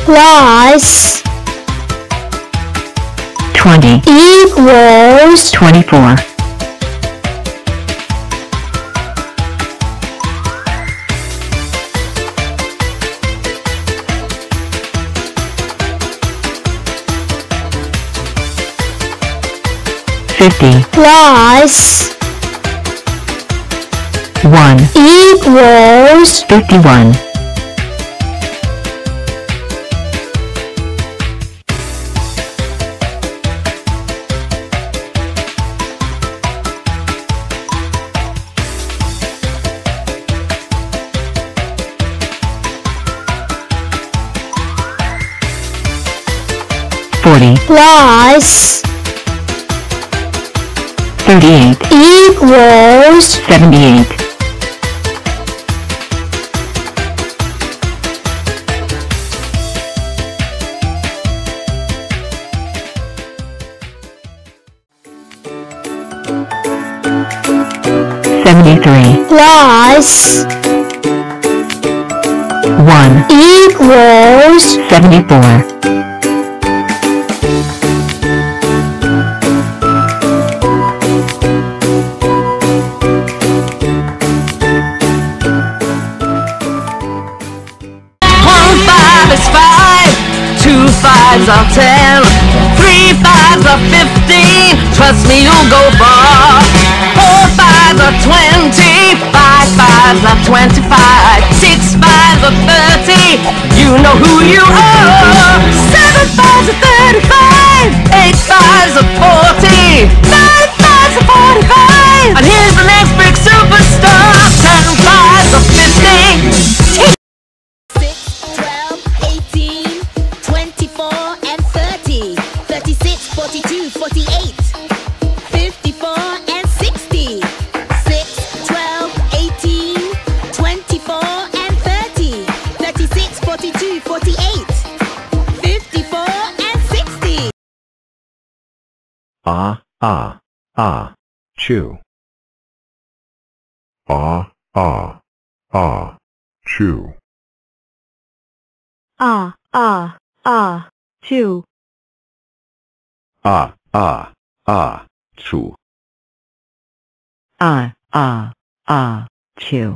plus 20 equals 24. 50 plus 1 equals 51. 40 plus 38 equals 78. 73 plus 1 equals 74. 5s are 10, 3 5s are 15, trust me you'll go far. 4 5s are 20, 5 5s are 25, 6 5s are 30, you know who you are. 7 5s are 35, 8 5s are 40, 9 5s are 45, and here's the next big superstar. 10 5s are 50. Chew. Chew. Chew. Chew. Chew. Chew. Chew. Chew. Chew. Chew.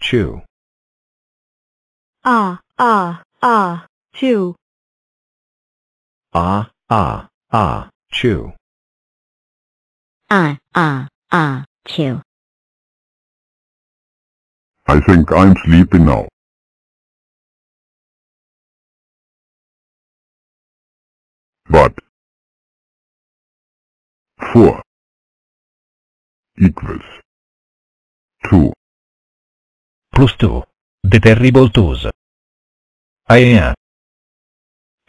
Chew. I think I'm sleepy now. But 4 equals 2 plus 2, the terrible twos. I am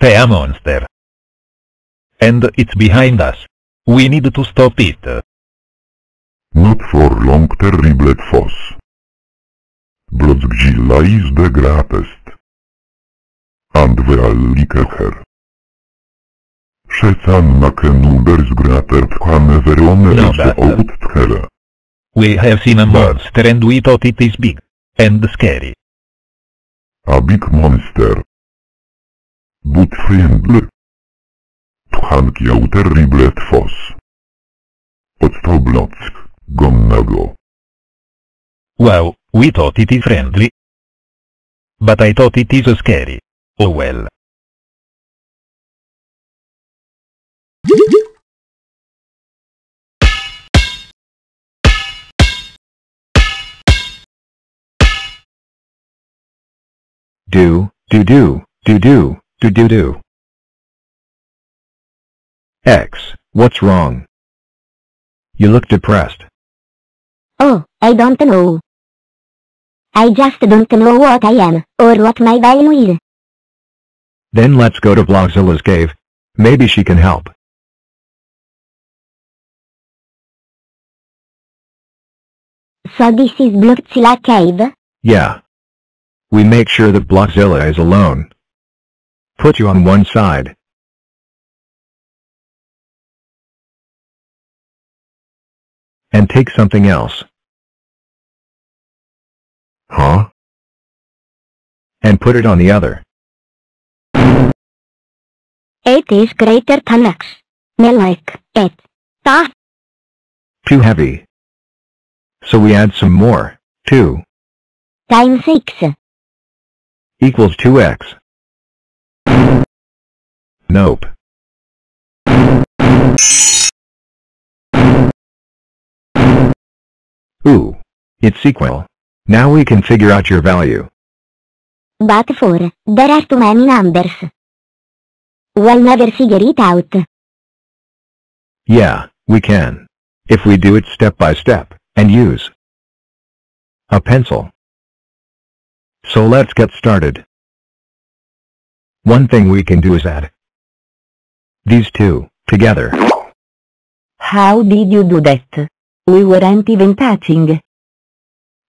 a monster. And it's behind us. We need to stop it. Not for long, terrible foes. Blodzgilla is the greatest. And we all like her. Shetan maken ubers greater than everyone else out there. We have seen a monster and we thought it is big and scary. A big monster. But friendly. Tchank you terrible foes. Odstoblotsk, gomnago. Wow, we thought it is friendly. But I thought it is scary. Oh well. 2 2 2 2 2 2 2 X, what's wrong? You look depressed. Oh, I don't know. I just don't know what I am, or what my value is. Then let's go to Blogzilla's cave. Maybe she can help. So this is Blogzilla cave? Yeah. We make sure that Blogzilla is alone. Put you on one side. and take something else. Huh? And put it on the other. 8 is greater than X. Me like it. Da. Too heavy. So we add some more. 2 times X equals 2X. Nope. Ooh, it's equal. Now we can figure out your value. But for, there are too many numbers. We'll never figure it out. Yeah, we can. If we do it step by step, and use a pencil. So let's get started. One thing we can do is add these two together. How did you do that? We weren't even touching.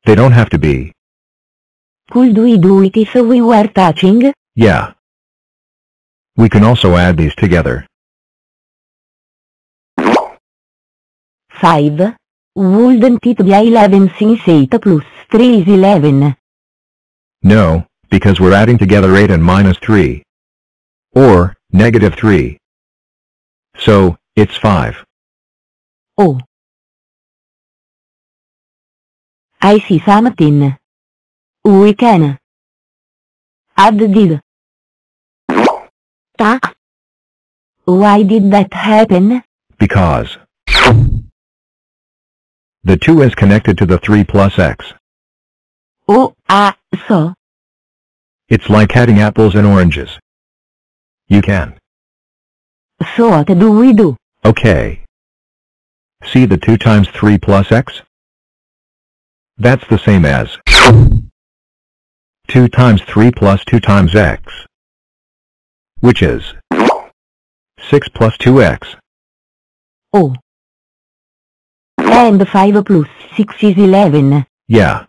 They don't have to be. Could we do it if we were touching? Yeah. We can also add these together. 5. Wouldn't it be 11 since 8 plus 3 is 11? No, because we're adding together 8 and minus 3. Or, negative 3. So, it's 5. Oh. I see something. We can add this. Why did that happen? Because the 2 is connected to the 3 plus X. Oh, so? It's like adding apples and oranges. You can. So what do we do? Okay. See the 2 times 3 plus X? That's the same as 2 times 3 plus 2 times X, which is 6 plus 2X. Oh. And 5 plus 6 is 11. Yeah.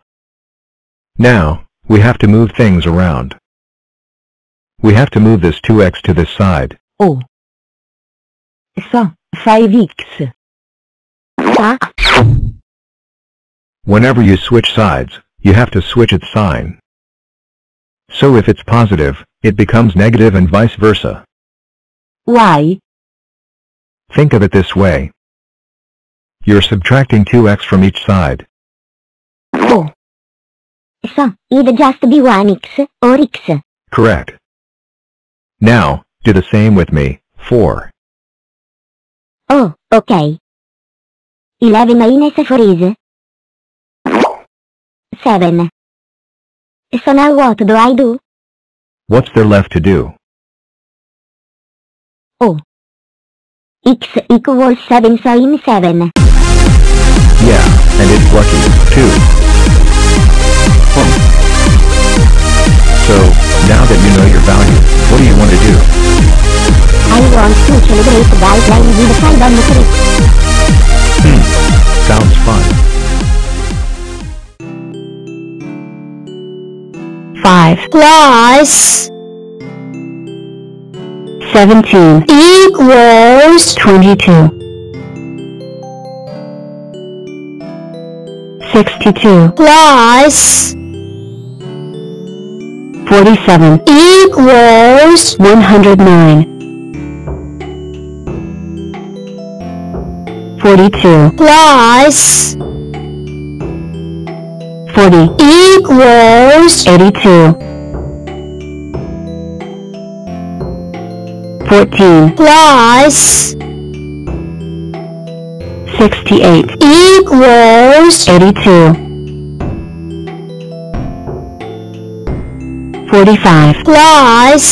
Now, we have to move things around. We have to move this 2X to this side. Oh. So, 5X. Whenever you switch sides, you have to switch its sign. So if it's positive, it becomes negative and vice versa. Why? Think of it this way. You're subtracting 2x from each side. Oh. So, it'd just be 1x, or x. Correct. Now, do the same with me, 4. Oh, okay. 11 minus 4 is 7. So now what do I do? What's there left to do? Oh. X equals 7, so in 7. Yeah, and it's lucky, too. So, now that you know your value, what do you want to do? I want to celebrate by playing with the fandom trick. Sounds fun. 5 plus 17 equals 22. 62 plus 47 equals 109. 42 plus 40 equals 82. 14 plus 68 equals 82. 45 plus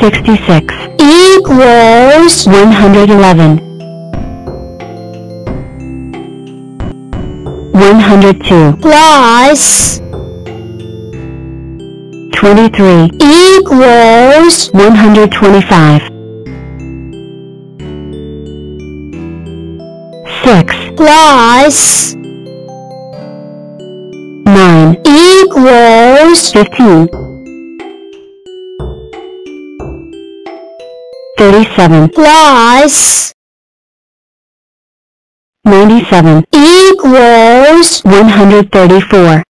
66 equals 111. 102 plus 23 equals 125. 6 plus 9 equals 15. 37 plus 97 equals 134.